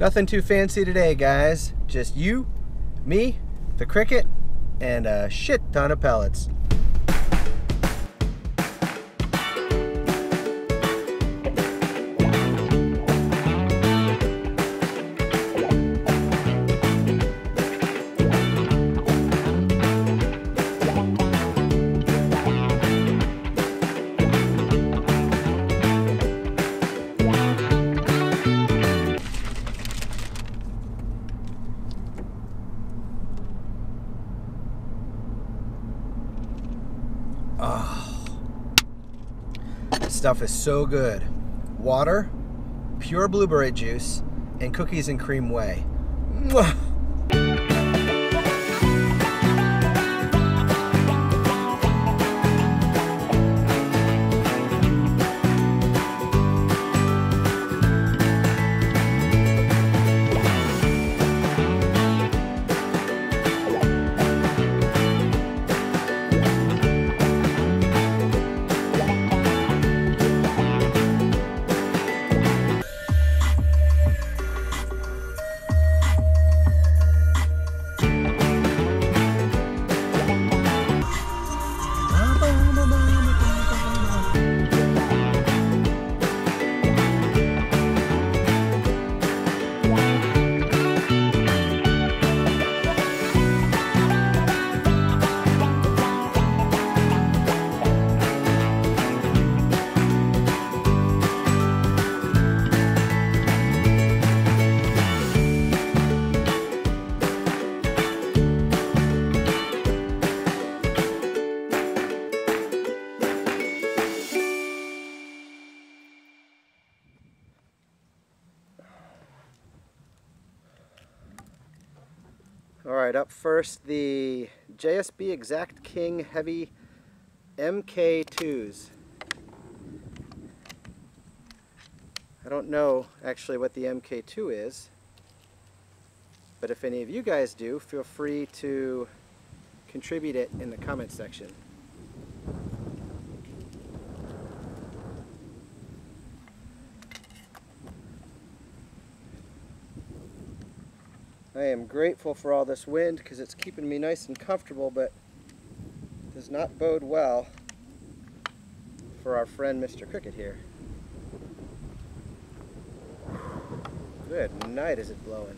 Nothing too fancy today, guys. Just you, me, the cricket, and a shit ton of pellets. Stuff is so good. Water, pure blueberry juice, and cookies and cream whey. Mwah! Alright, up first the JSB Exact King Heavy MK2s. I don't know actually what the MK2 is, but if any of you guys do, feel free to contribute it in the comment section. I am grateful for all this wind because it's keeping me nice and comfortable, but it does not bode well for our friend Mr. Cricket here. Good night, is it blowing?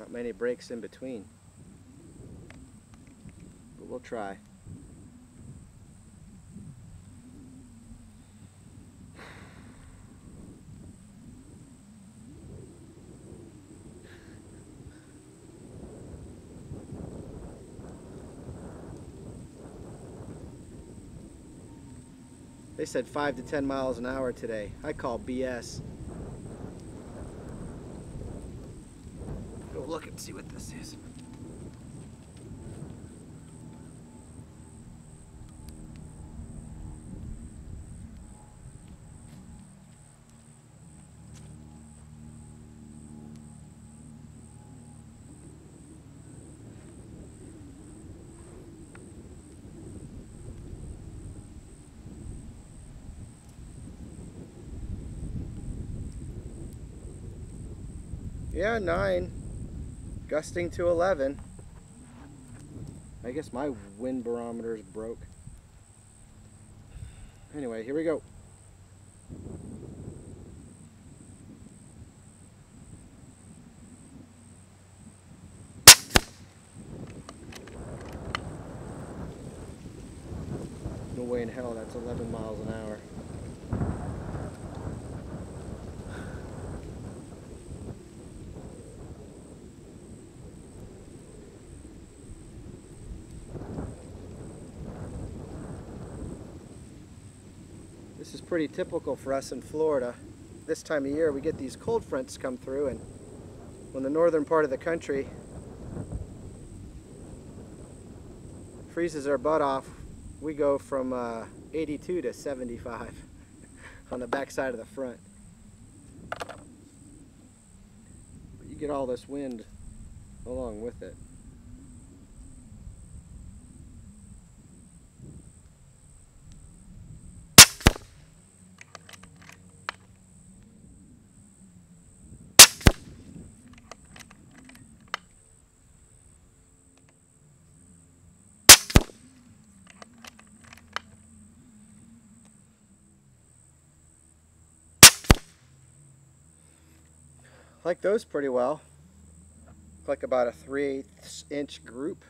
Not many breaks in between, but we'll try. They said 5 to 10 miles an hour today. I call BS. Look and see what this is. Yeah, 9. Gusting to 11. I guess my wind barometer is broke. Anyway, here we go. No way in hell that's 11 miles an hour. Pretty typical for us in Florida. this time of year we get these cold fronts come through, and when the northern part of the country freezes our butt off, we go from 82 to 75 on the backside of the front. But you get all this wind along with it. Like those pretty well. Look like about a 3/8 inch group.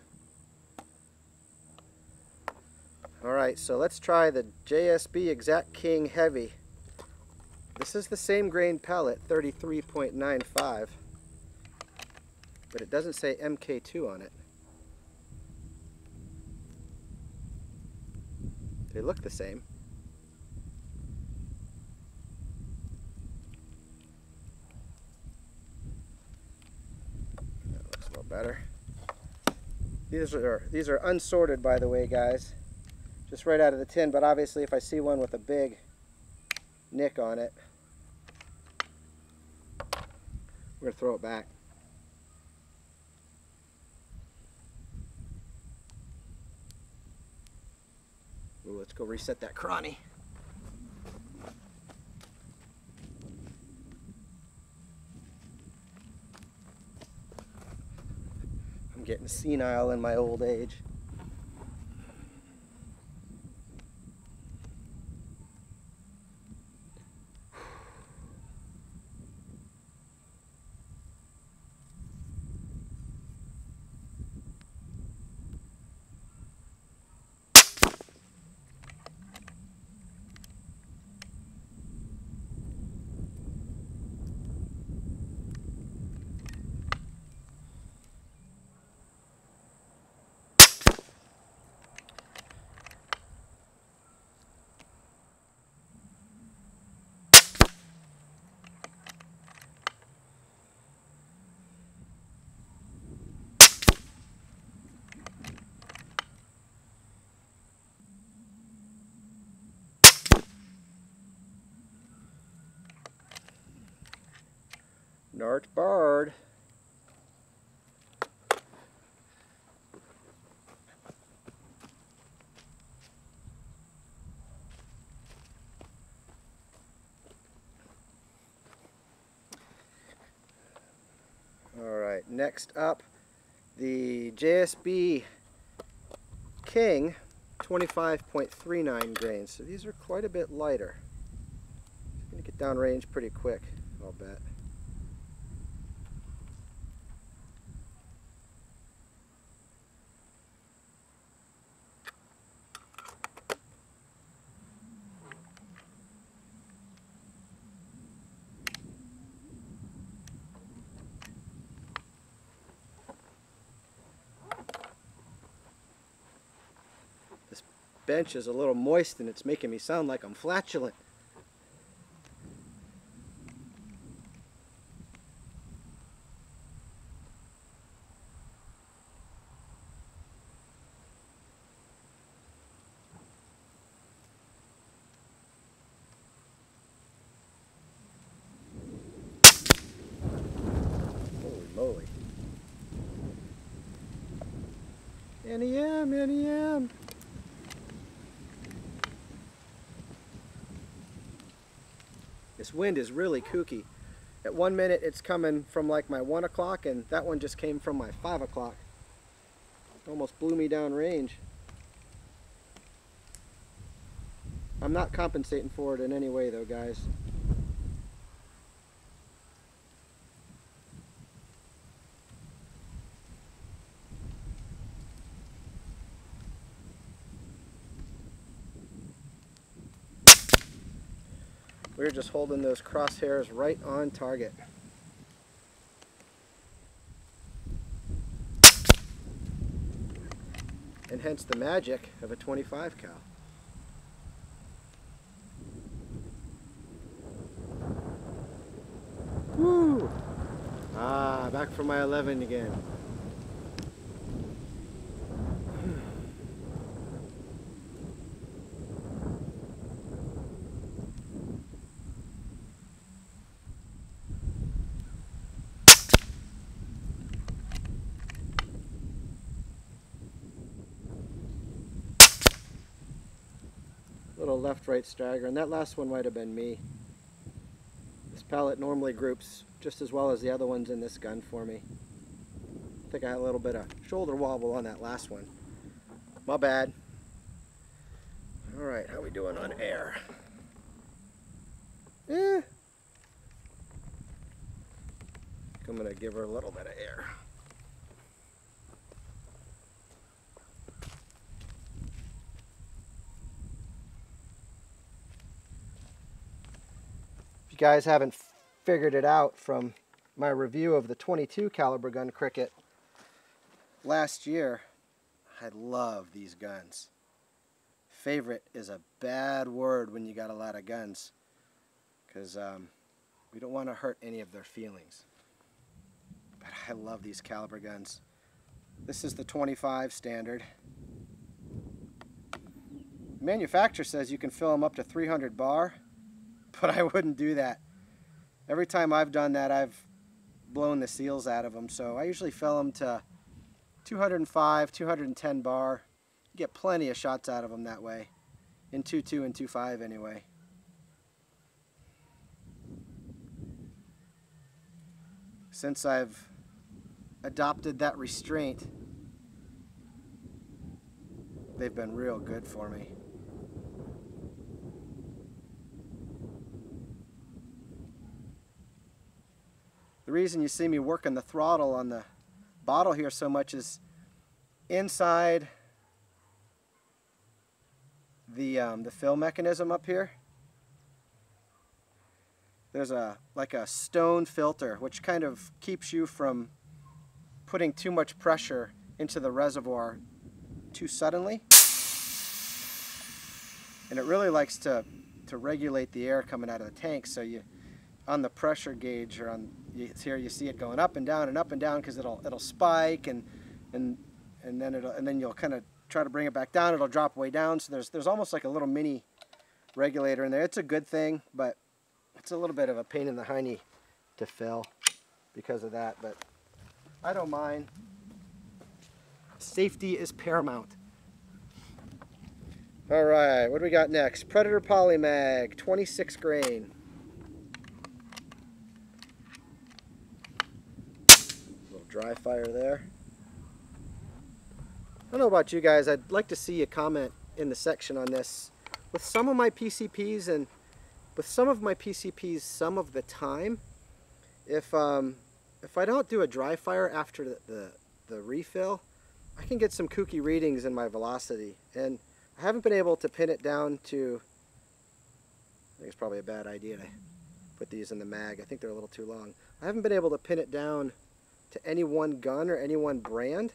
All right, so let's try the JSB Exact King Heavy. This is the same grain pellet, 33.95, but it doesn't say MK2 on it. They look the same. Better. These are unsorted, by the way, guys, just right out of the tin, but obviously if I see one with a big nick on it, we're gonna throw it back. Ooh, let's go reset that cranny. Getting senile in my old age. Nart barred. All right, next up, the JSB King, 25.39 grains. So these are quite a bit lighter. It's gonna get down range pretty quick, I'll bet. Bench is a little moist and it's making me sound like I'm flatulent. Holy moly. NEM. This wind is really kooky. At 1 minute it's coming from like my 1 o'clock, and that one just came from my 5 o'clock. It almost blew me down range. I'm not compensating for it in any way though, guys. We're just holding those crosshairs right on target. And hence the magic of a 25 cal. back for my 11 again. Little left-right stagger, and that last one might have been me. This pellet normally groups just as well as the other ones in this gun for me. I think I had a little bit of shoulder wobble on that last one. My bad. All right, how we doing on air? Eh. I'm gonna give her a little bit of air. You guys haven't figured it out from my review of the 22 caliber gun Cricket last year, I love these guns. Favorite is a bad word when you got a lot of guns, because we don't want to hurt any of their feelings. But I love these caliber guns. This is the 25 standard. The manufacturer says you can fill them up to 300 bar. But I wouldn't do that. Every time I've done that, I've blown the seals out of them. So I usually fill them to 205, 210 bar. You get plenty of shots out of them that way. In 2.2 and 2.5 anyway. Since I've adopted that restraint, they've been real good for me. The reason you see me working the throttle on the bottle here so much is inside the fill mechanism up here. There's like a stone filter, which kind of keeps you from putting too much pressure into the reservoir too suddenly. And it really likes to regulate the air coming out of the tank, so you on the pressure gauge or on here you see it going up and down and up and down, because it'll spike and then you'll kind of try to bring it back down, it'll drop way down. So there's almost like a little mini regulator in there. It's a good thing, but it's a little bit of a pain in the hiney to fill because of that, but I don't mind. Safety is paramount. All right, what do we got next? Predator Poly Mag 26 grain. Dry fire there. I don't know about you guys, I'd like to see a comment in the section on this. With some of my PCPs and with some of my PCPs some of the time, if I don't do a dry fire after the refill, I can get some kooky readings in my velocity, and I haven't been able to pin it down to, I think it's probably a bad idea to put these in the mag, I think they're a little too long. I haven't been able to pin it down to any one gun or any one brand.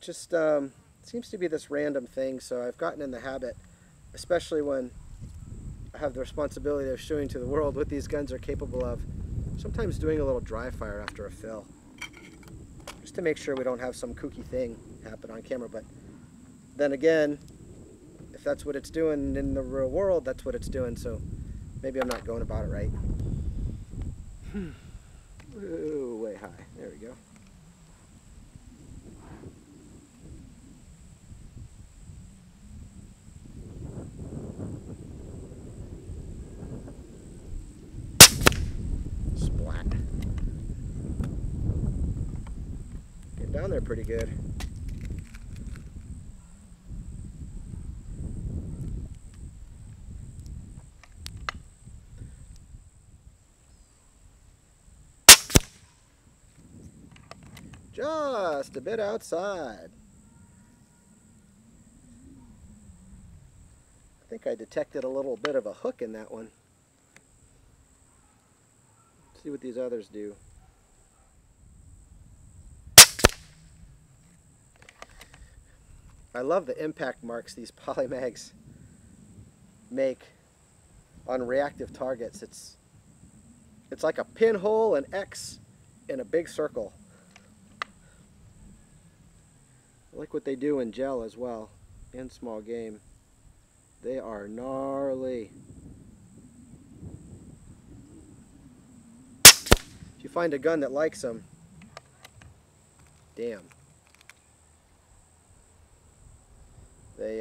Just seems to be this random thing, so I've gotten in the habit, especially when I have the responsibility of showing to the world what these guns are capable of, sometimes doing a little dry fire after a fill, just to make sure we don't have some kooky thing happen on camera. But then again, if that's what it's doing in the real world, that's what it's doing, so maybe I'm not going about it right. Ooh, way high. There we go. Splat. Get down there pretty good. Just a bit outside. I think I detected a little bit of a hook in that one. Let's see what these others do. I love the impact marks these poly mags make on reactive targets. It's It's like a pinhole, an X, and a big circle. I like what they do in gel as well, in small game. They are gnarly. If you find a gun that likes them, damn. They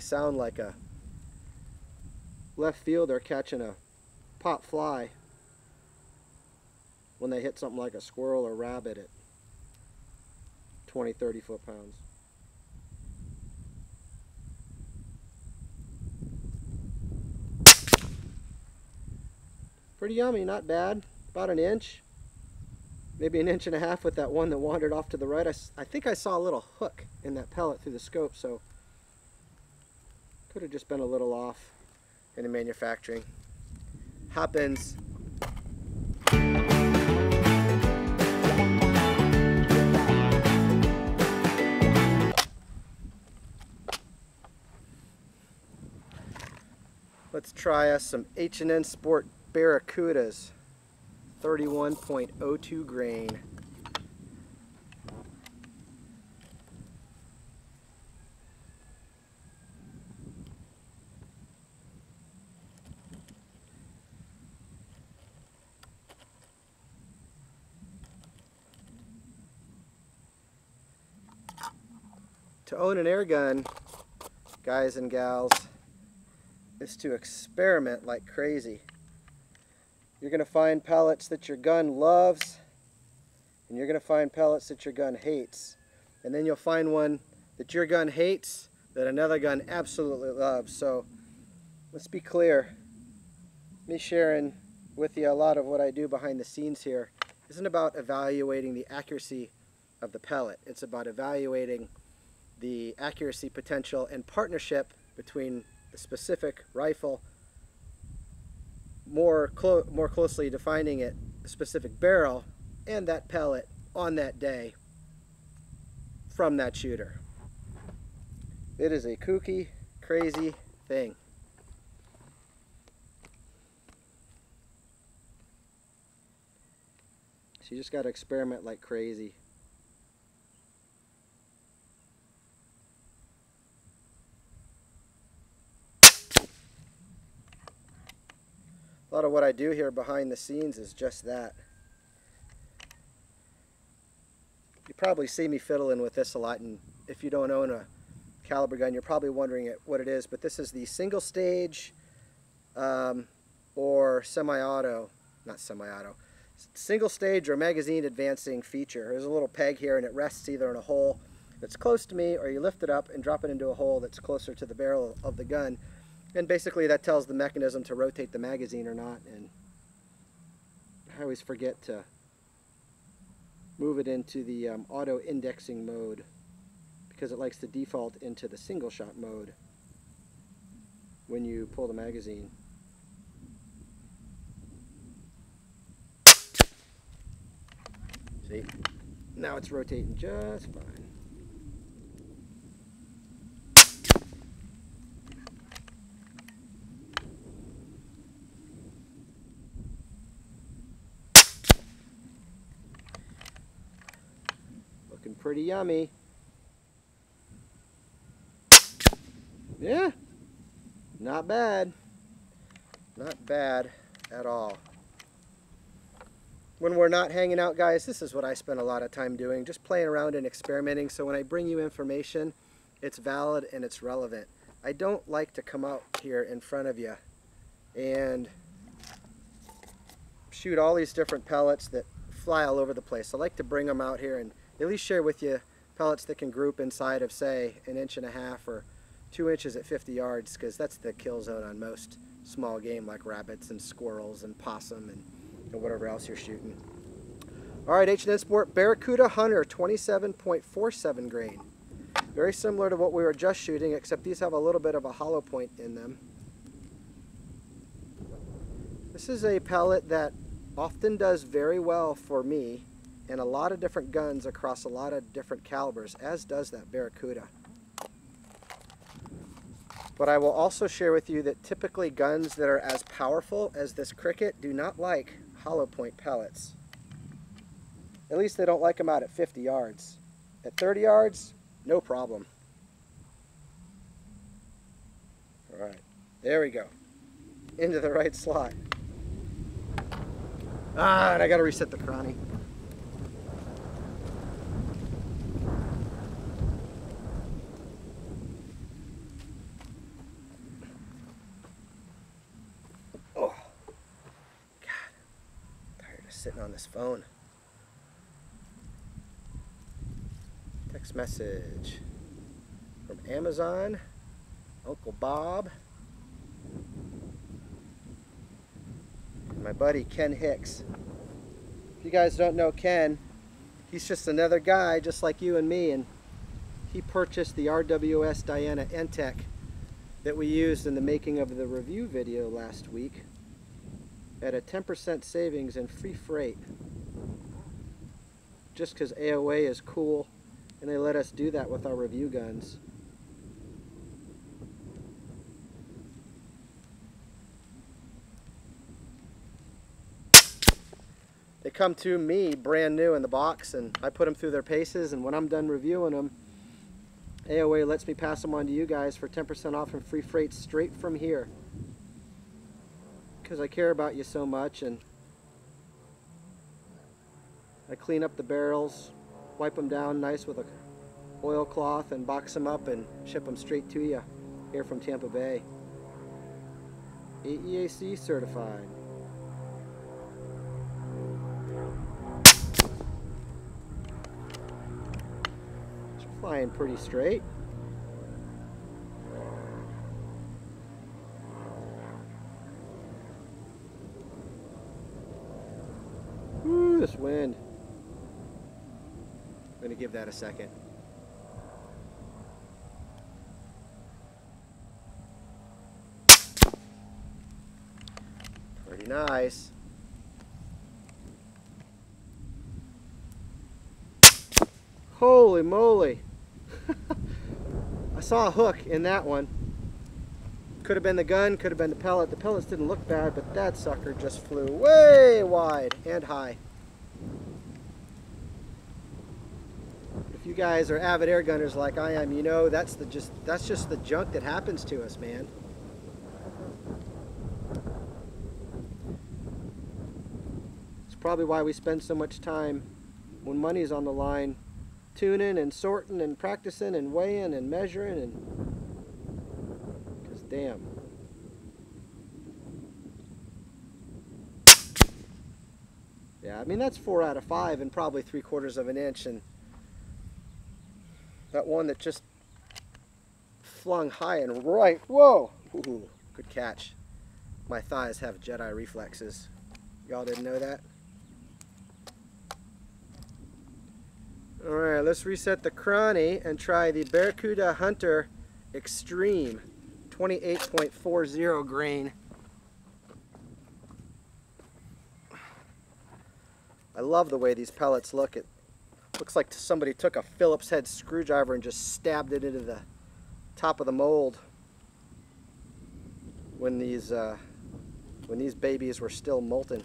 sound like a left fielder catching a pop fly when they hit something like a squirrel or rabbit at 20, 30 foot-pounds. Pretty yummy, not bad. About an inch, maybe an inch and a half with that one that wandered off to the right. I think I saw a little hook in that pellet through the scope, so could have just been a little off in the manufacturing. Happens. Let's try us some H&N Sport Barracudas, 31.02 grain. To own an air gun, guys and gals, is to experiment like crazy. You're going to find pellets that your gun loves, and you're going to find pellets that your gun hates. And then you'll find one that your gun hates that another gun absolutely loves. So let's be clear. Me sharing with you a lot of what I do behind the scenes here isn't about evaluating the accuracy of the pellet. It's about evaluating the accuracy potential and partnership between a specific rifle, more closely defining it, a specific barrel, and that pellet on that day from that shooter. It is a kooky, crazy thing. So you just got to experiment like crazy. A lot of what I do here behind the scenes is just that. You probably see me fiddling with this a lot, and if you don't own a caliber gun, you're probably wondering what it is, but this is the single stage or semi-auto, not semi-auto, single stage or magazine advancing feature. There's a little peg here, and it rests either in a hole that's close to me, or you lift it up and drop it into a hole that's closer to the barrel of the gun. And basically that tells the mechanism to rotate the magazine or not, and I always forget to move it into the auto indexing mode because it likes to default into the single shot mode when you pull the magazine. See, now it's rotating just fine. Pretty yummy. Yeah, not bad. Not bad at all. When we're not hanging out, guys, this is what I spend a lot of time doing, just playing around and experimenting. So when I bring you information, it's valid and it's relevant. I don't like to come out here in front of you and shoot all these different pellets that fly all over the place. I like to bring them out here and at least share with you pellets that can group inside of, say, an inch and a half or 2 inches at 50 yards, because that's the kill zone on most small game like rabbits and squirrels and possum and whatever else you're shooting. All right, H&N Sport Barracuda Hunter, 27.47 grain. Very similar to what we were just shooting, except these have a little bit of a hollow point in them. This is a pellet that often does very well for me and a lot of different guns across a lot of different calibers, as does that Barracuda. But I will also share with you that typically guns that are as powerful as this Cricket do not like hollow point pellets. At least they don't like them out at 50 yards. At 30 yards, no problem. All right, there we go. Into the right slot. Ah, and I gotta reset the cranny. Sitting on this phone. Text message from Amazon, Uncle Bob, and my buddy Ken Hicks. If you guys don't know Ken, he's just another guy just like you and me, and he purchased the RWS Diana Ntec that we used in the making of the review video last week at a 10% savings and free freight, just because AOA is cool and they let us do that with our review guns. They come to me brand new in the box and I put them through their paces, and when I'm done reviewing them, AOA lets me pass them on to you guys for 10% off and free freight straight from here, because I care about you so much. And I clean up the barrels, wipe them down nice with a oilcloth, and box them up and ship them straight to you here from Tampa Bay. AEAC certified. It's flying pretty straight. Wind. I'm going to give that a second. Pretty nice. Holy moly. I saw a hook in that one. Could have been the gun, could have been the pellet. The pellets didn't look bad, but that sucker just flew way wide and high. You guys are avid air gunners like I am, you know that's just the junk that happens to us, man. It's probably why we spend so much time when money's on the line tuning and sorting and practicing and weighing and measuring, and because damn. Yeah, I mean that's 4 out of 5 and probably 3/4 of an inch, and that one that just flung high and right. Whoa! Ooh, good catch. My thighs have Jedi reflexes. Y'all didn't know that? Alright, let's reset the cranny and try the Barracuda Hunter Extreme 28.40 grain. I love the way these pellets look. Looks like somebody took a Phillips head screwdriver and just stabbed it into the top of the mold when these babies were still molten.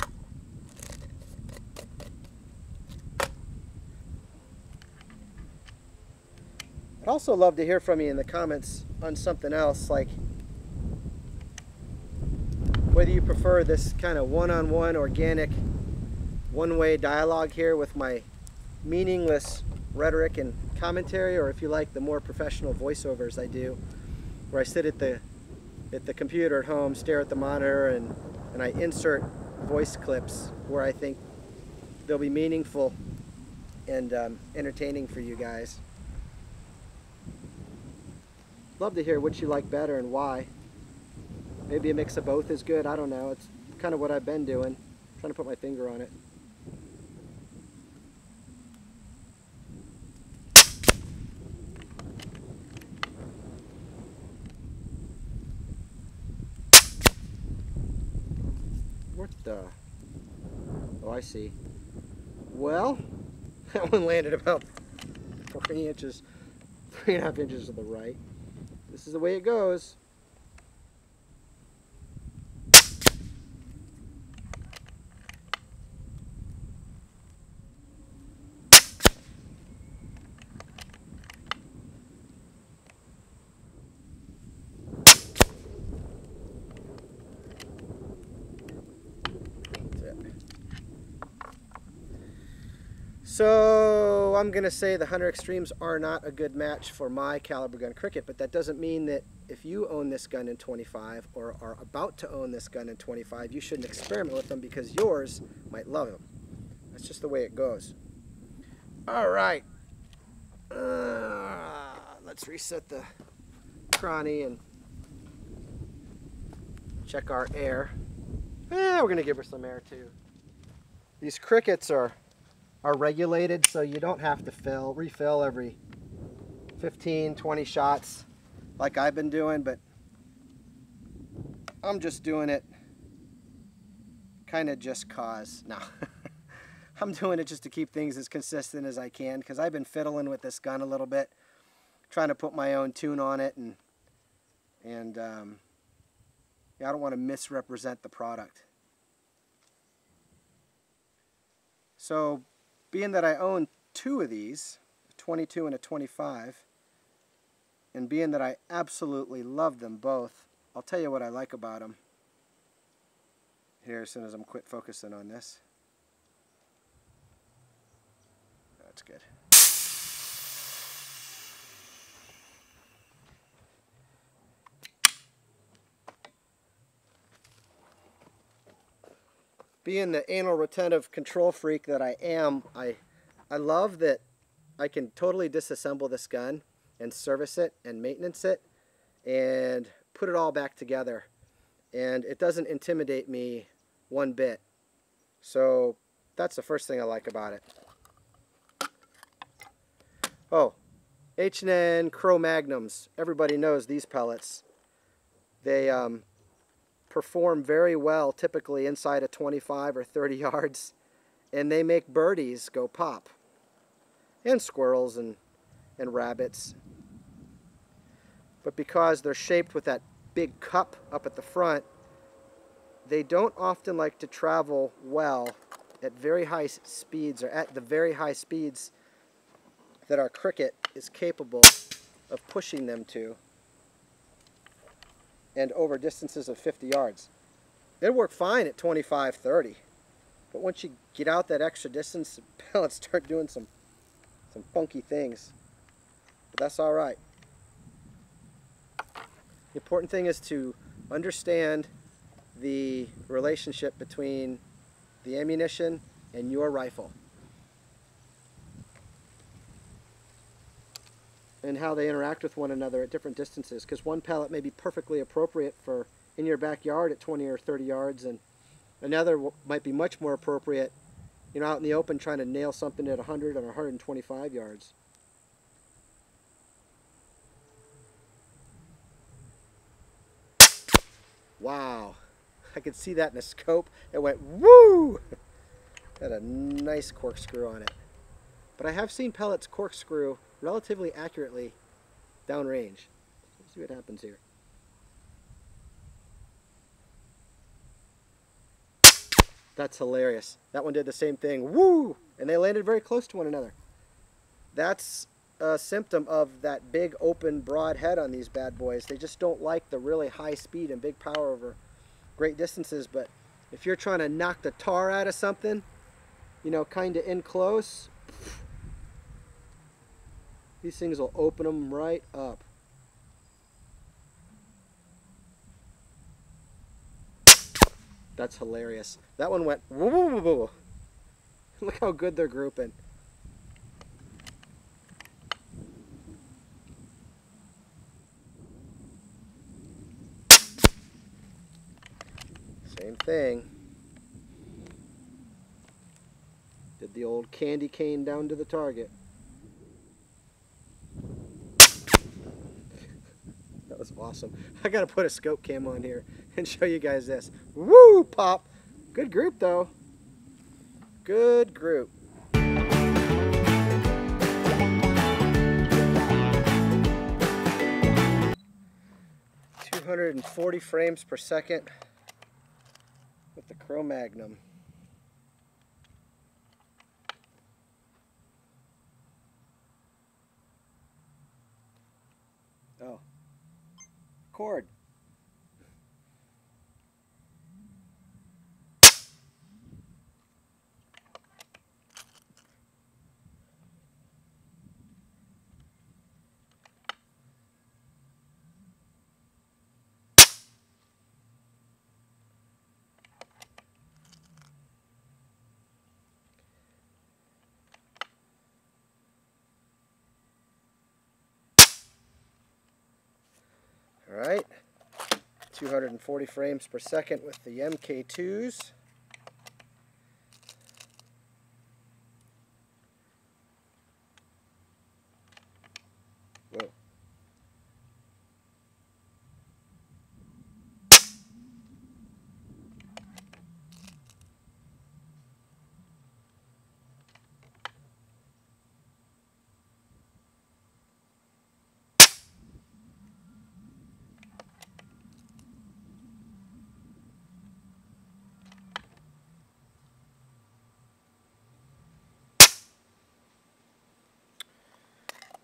I'd also love to hear from you in the comments on something else, like whether you prefer this kind of one-on-one organic one-way dialogue here with my meaningless rhetoric and commentary, or if you like the more professional voiceovers I do, where I sit at the computer at home, stare at the monitor, and I insert voice clips where I think they'll be meaningful and entertaining for you guys. Love to hear what you like better and why. Maybe a mix of both is good, I don't know. It's kind of what I've been doing, I'm trying to put my finger on it. Oh, I see. Well, that one landed about 3 inches 3.5 inches to the right. This is the way it goes. So I'm going to say the Hunter Extremes are not a good match for my Kalibrgun Cricket, but that doesn't mean that if you own this gun in 25 or are about to own this gun in 25, you shouldn't experiment with them because yours might love them. That's just the way it goes. All right. Let's reset the cranny and check our air. We're going to give her some air too. These Crickets are regulated, so you don't have to refill every 15-20 shots like I've been doing, but I'm just doing it kind of just cause. No, I'm doing it just to keep things as consistent as I can, because I've been fiddling with this gun a little bit, trying to put my own tune on it, and yeah, I don't want to misrepresent the product. So being that I own two of these, a 22 and a 25, and being that I absolutely love them both, I'll tell you what I like about them here as soon as I'm quit focusing on this. That's good. Being the anal retentive control freak that I am, I love that I can totally disassemble this gun and service it and maintenance it and put it all back together. And it doesn't intimidate me one bit. So that's the first thing I like about it. Oh, H&N Cro-Magnons. Everybody knows these pellets. They perform very well typically inside of 25 or 30 yards, and they make birdies go pop, and squirrels and rabbits. But because they're shaped with that big cup up at the front, they don't often like to travel well at very high speeds, or at the very high speeds that our Cricket is capable of pushing them to, and over distances of 50 yards. It'll work fine at 25, 30. But once you get out that extra distance, the pellets start doing some funky things. But that's all right. The important thing is to understand the relationship between the ammunition and your rifle, and how they interact with one another at different distances, because one pellet may be perfectly appropriate for in your backyard at 20 or 30 yards, and another might be much more appropriate, you know, out in the open trying to nail something at 100 or 125 yards. Wow, I could see that in a scope. It went woo! Had a nice corkscrew on it. But I have seen pellets corkscrew relatively accurately downrange. Let's see what happens here. That's hilarious. That one did the same thing. Woo! And they landed very close to one another. That's a symptom of that big, open, broad head on these bad boys. They just don't like the really high speed and big power over great distances. But if you're trying to knock the tar out of something, you know, kind of in close, these things will open them right up. That's hilarious. That one went woo woo woo woo. Look how good they're grouping. Same thing. Did the old candy cane down to the target. That was awesome. I gotta put a scope cam on here and show you guys this. Woo, pop! Good group though. Good group. 540 frames per second with the Cro-Magnon. Oh, cord. Alright, 240 frames per second with the MK2s. Whoa.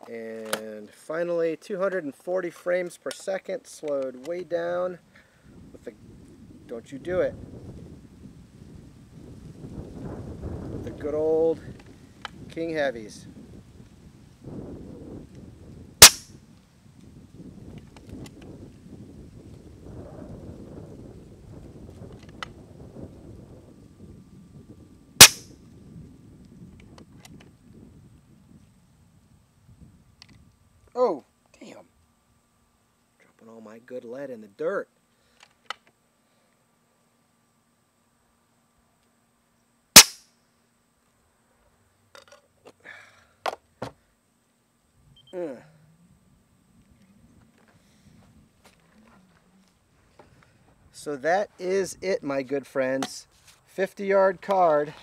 And finally, 240 frames per second, slowed way down with the, don't you do it, with the good old King Heavies. Oh, damn. Dropping all my good lead in the dirt. So that is it, my good friends. 50-yard card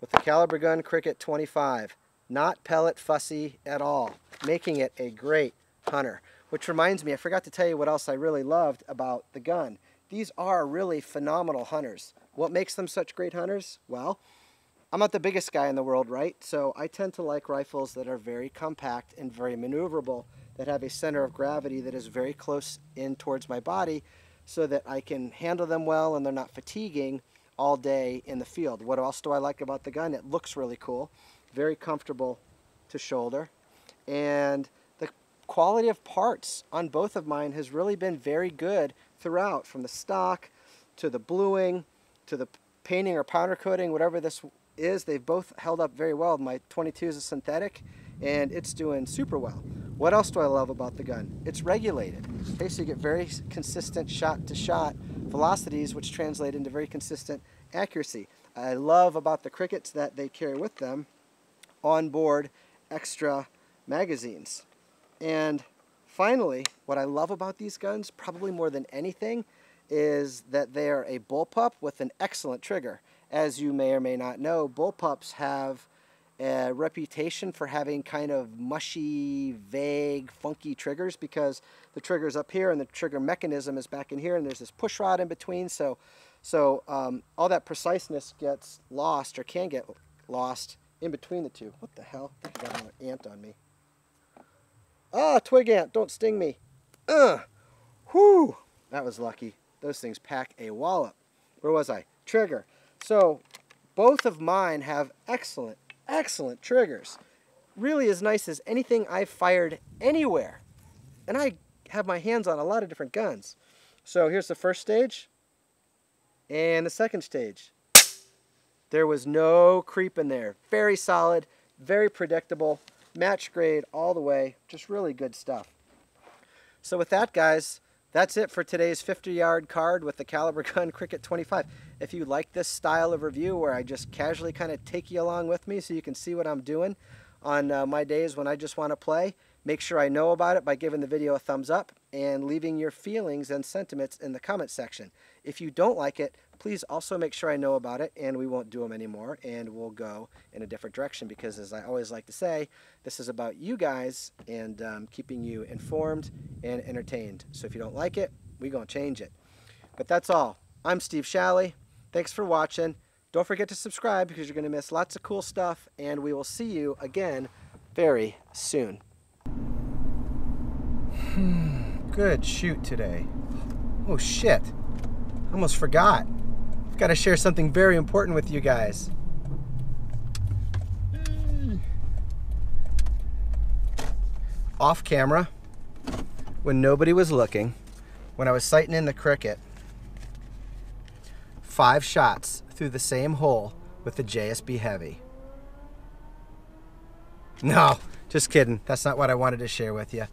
with the Kalibrgun Cricket 25. Not pellet fussy at all, making it a great hunter. Which reminds me, I forgot to tell you what else I really loved about the gun. These are really phenomenal hunters. What makes them such great hunters? Well, I'm not the biggest guy in the world, right? So I tend to like rifles that are very compact and very maneuverable, that have a center of gravity that is very close in towards my body so that I can handle them well and they're not fatiguing all day in the field. What else do I like about the gun? It looks really cool, very comfortable to shoulder. And the quality of parts on both of mine has really been very good throughout, from the stock to the bluing to the painting or powder coating, whatever this is. They've both held up very well. My 22 is a synthetic and it's doing super well. What else do I love about the gun? It's regulated. Okay, so you get very consistent shot to shot velocities, which translate into very consistent accuracy. I love about the Crickets that they carry with them on board extra magazines. And finally, what I love about these guns, probably more than anything, is that they are a bullpup with an excellent trigger. As you may or may not know, bullpups have a reputation for having kind of mushy, vague, funky triggers because the trigger's up here and the trigger mechanism is back in here and there's this push rod in between. So all that preciseness gets lost, or can get lost, in between the two. What the hell? I got another ant on me. Ah, twig ant, don't sting me. Whew, that was lucky. Those things pack a wallop. Where was I? Trigger. So both of mine have excellent, excellent triggers. Really as nice as anything I've fired anywhere. And I have my hands on a lot of different guns. So here's the first stage and the second stage. There was no creep in there. Very solid, very predictable, match grade all the way. Just really good stuff. So with that, guys, that's it for today's 50-yard card with the Kalibrgun Cricket 25. If you like this style of review where I just casually kind of take you along with me so you can see what I'm doing on my days when I just want to play, Make sure I know about it by giving the video a thumbs up and leaving your feelings and sentiments in the comment section. If you don't like it, please also make sure I know about it and we won't do them anymore and we'll go in a different direction, because as I always like to say, this is about you guys and keeping you informed and entertained. So if you don't like it, we're going to change it. But that's all. I'm Steve Shally. Thanks for watching. Don't forget to subscribe because you're going to miss lots of cool stuff, and we will see you again very soon. Good shoot today. Oh shit, I almost forgot. I've got to share something very important with you guys. Off camera, when nobody was looking, when I was sighting in the cricket, 5 shots through the same hole with the JSB Heavy. No, just kidding. That's not what I wanted to share with you.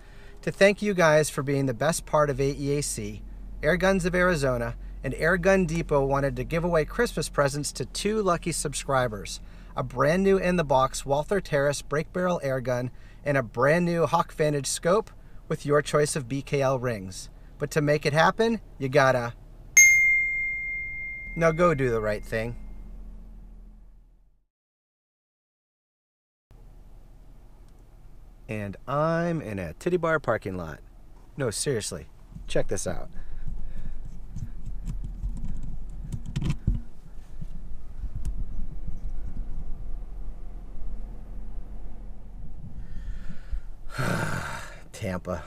To thank you guys for being the best part of AEAC, Air Guns of Arizona and Airgun Depot wanted to give away Christmas presents to 2 lucky subscribers, a brand new in-the-box Walther Terrace brake barrel airgun and a brand new Hawk Vantage scope with your choice of BKL rings. But to make it happen, you gotta... Now go do the right thing. And I'm in a titty bar parking lot. No, seriously, check this out. Tampa.